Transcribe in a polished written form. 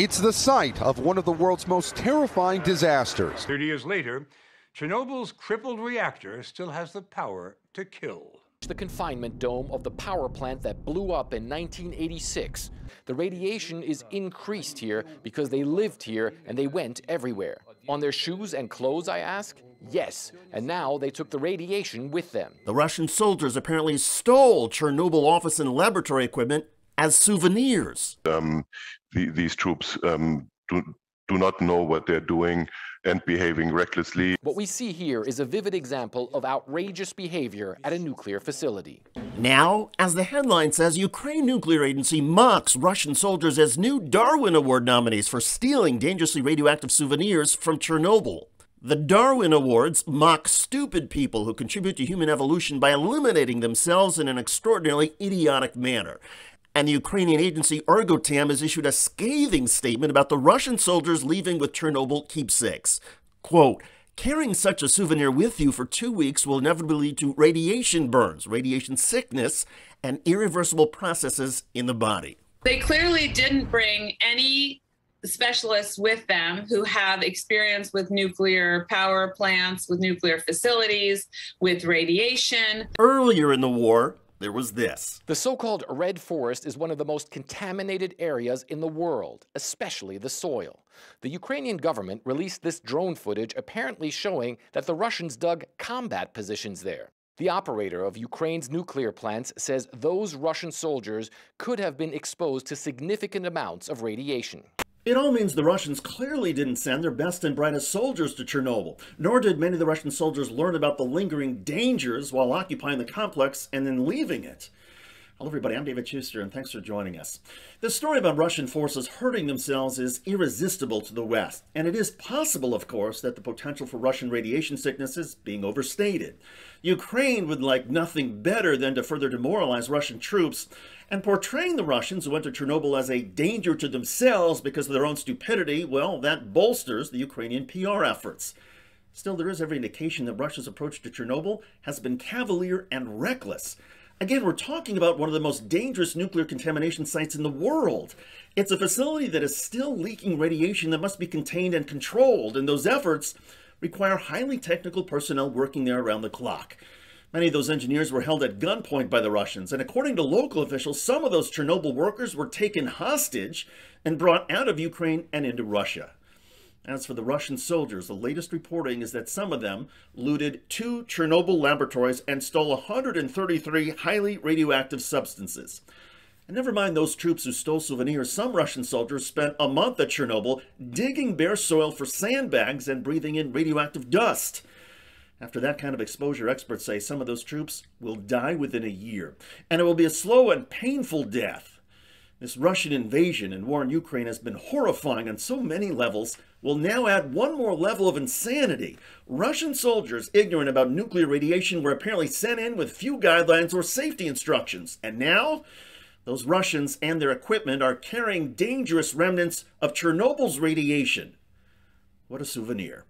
It's the site of one of the world's most terrifying disasters. 30 years later, Chernobyl's crippled reactor still has the power to kill. The confinement dome of the power plant that blew up in 1986. The radiation is increased here because they lived here and they went everywhere. On their shoes and clothes, I ask? Yes. And now they took the radiation with them. The Russian soldiers apparently stole Chernobyl office and laboratory equipment as souvenirs. These troops do not know what they're doing and behaving recklessly. What we see here is a vivid example of outrageous behavior at a nuclear facility. Now, as the headline says, Ukraine nuclear agency mocks Russian soldiers as new Darwin Award nominees for stealing dangerously radioactive souvenirs from Chernobyl. The Darwin Awards mock stupid people who contribute to human evolution by eliminating themselves in an extraordinarily idiotic manner. And the Ukrainian agency Ergotam has issued a scathing statement about the Russian soldiers leaving with Chernobyl keepsakes. Quote, carrying such a souvenir with you for 2 weeks will inevitably lead to radiation burns, radiation sickness, and irreversible processes in the body. They clearly didn't bring any specialists with them who have experience with nuclear power plants, with nuclear facilities, with radiation. Earlier in the war, there was this. The so-called Red Forest is one of the most contaminated areas in the world, especially the soil. The Ukrainian government released this drone footage apparently showing that the Russians dug combat positions there. The operator of Ukraine's nuclear plants says those Russian soldiers could have been exposed to significant amounts of radiation. It all means the Russians clearly didn't send their best and brightest soldiers to Chernobyl, nor did many of the Russian soldiers learn about the lingering dangers while occupying the complex and then leaving it. Hello everybody, I'm David Shuster and thanks for joining us. This story about Russian forces hurting themselves is irresistible to the West, and it is possible, of course, that the potential for Russian radiation sickness is being overstated. Ukraine would like nothing better than to further demoralize Russian troops, and portraying the Russians who went to Chernobyl as a danger to themselves because of their own stupidity, well, that bolsters the Ukrainian PR efforts. Still, there is every indication that Russia's approach to Chernobyl has been cavalier and reckless. Again, we're talking about one of the most dangerous nuclear contamination sites in the world. It's a facility that is still leaking radiation that must be contained and controlled, and those efforts require highly technical personnel working there around the clock. Many of those engineers were held at gunpoint by the Russians, and according to local officials, some of those Chernobyl workers were taken hostage and brought out of Ukraine and into Russia. As for the Russian soldiers, the latest reporting is that some of them looted 2 Chernobyl laboratories and stole 133 highly radioactive substances. And never mind those troops who stole souvenirs, some Russian soldiers spent a month at Chernobyl digging bare soil for sandbags and breathing in radioactive dust. After that kind of exposure, experts say some of those troops will die within a year, and it will be a slow and painful death. This Russian invasion and war in Ukraine has been horrifying on so many levels. We'll now add one more level of insanity. Russian soldiers ignorant about nuclear radiation were apparently sent in with few guidelines or safety instructions. And now, those Russians and their equipment are carrying dangerous remnants of Chernobyl's radiation. What a souvenir.